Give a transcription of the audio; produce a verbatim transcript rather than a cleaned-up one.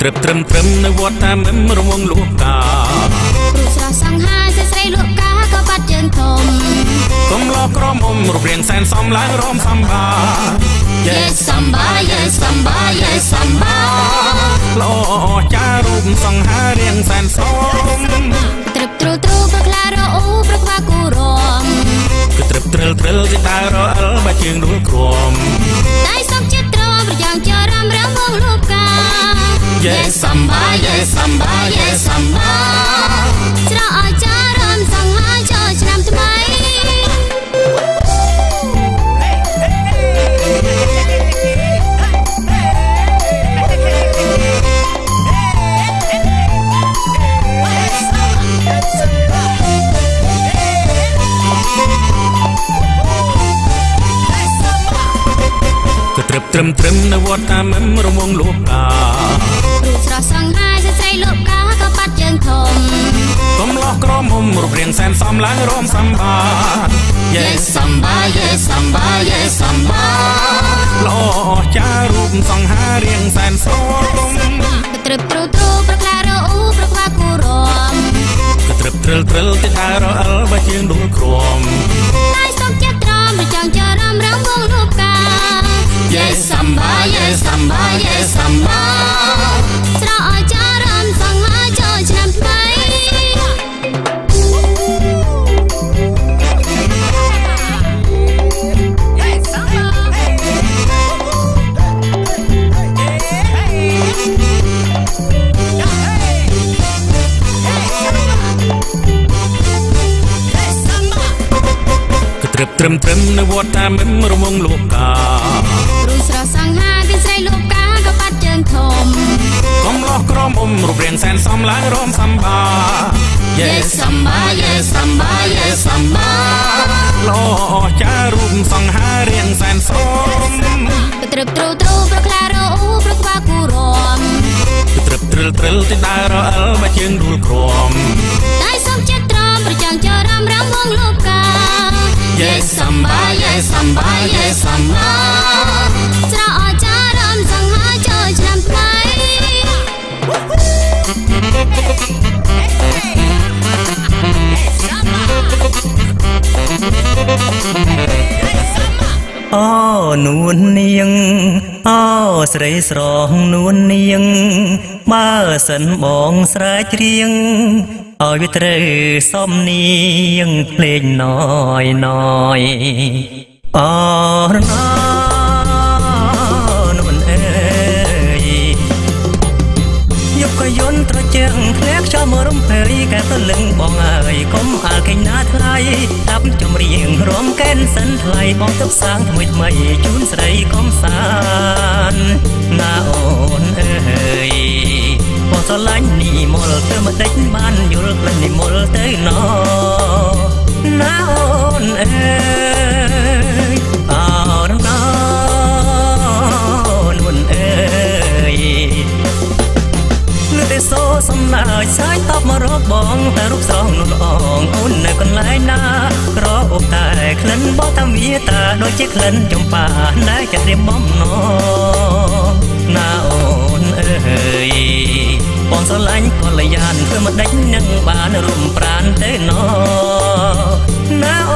เตรึมเตรึมเตรึมในวัดท่ามันระวงลูกการูปสาวสังหารจะใส่ลูกกาก็ปัดเจินทมกลมล้อกรมอมรูปเรียงแสนซ้อมล้างร้องซัมบาเยซัมบาเยซัมบาเยซัมบาโลจารูปสังหารเรียงแสนซ้อมตรึบตรูตรูประคลาโรอูประควากูรอมตรึบตรึลตรึลที่ตาโรอัลบะจึงดูกรมได้สองจิตรอมประยังจารำระวงลูกกาเย่ซัมบาเย่ซัมบาเย่ซัมบาจะอาจารย์สังหารเจ้าชนะทำไมตรึบตรึมตรึมในวัดตามันระวงลูกการูปสาวสังหารจะใส่ลูกกาก็ปัดเจินทมกลมล้อกรมอมรูปเรียงแสนซ้อมล้างร้องซัมบาเยซัมบาเยซัมบาเยซัมบาโลจารูปสังหารเรียงแสนซ้อมตรึบตรูตรูประคลาโรอูประควากูรอมตรึบตรึลตรึลที่ตาโรอัลบะจึงดูกรมได้สองจิตรอมประจังจารำระวงลูกกาเยซัมบาเยซัมบาเยซัมบาจะอาจารย์สังหารเจ้าชนะทำไมตรึบตรึมตรึมในวัดตามันระวงลูกการูปสาวสังหารเป็นใส่ลูกกาก็ปัดเจินทมกลมล้อกรมอมรูปเรียงแสนซ้อมล้างร้องซัมบาเยซัมบาเยซัมบาเยซัมบาโลจารูปสังหารเรียงแสนซ้อมตรึบตรูตรูประคลาโรอูประควากูรอมตรึบตรึลตรึลที่ตาโรอัลบะจึงดูกรมได้สองจิตรอมประจังจารำระวงลูกกาเยซัมบาเยซัมบาเยซัมบาจะอาจารย์สังหารเจ้าชนะทำไมอ้อ นวลเนียงอ้อสไลสรองนวลเนียงมาสันบองสลายเรียงเอาวิตรซ่อมเนียงเพลงน้อยน้อยอ้อนอ้อนมันเอ๋ยยกก็ย้อนตระเจียงแคลกชามร่มเพลีแกตะลึงบองเอ๋ยก้มอาเก่งนาทลายทับจมเรียงร้อมแก้นสันทลายบองทับสางทำไมทำไมจูนใส่ก้มสานนาอ่อนเอ๋ยพอสลายนี่มลเติมเด็กบ้านอยู่เรื่องนี่มลเตยนอน้าอ่อนเอ๋ยอ่อนน้อนวนเอ๋ยเลือดโซ่สำนักสายตอบมารอกบองแต่รูปสองนุ่นอ่องอุ่นในคนหลายหน้ารออกตายเคลื่อนบ่ทำวิตาโดยเช็คเคลื่อนจมป่าไหนจะเรียบมอมนอน้าอ่อนเอ๋ยปองสลายก็เลยยานเพื่อมาได้นั่งบ้านรุมปราณเต้นอ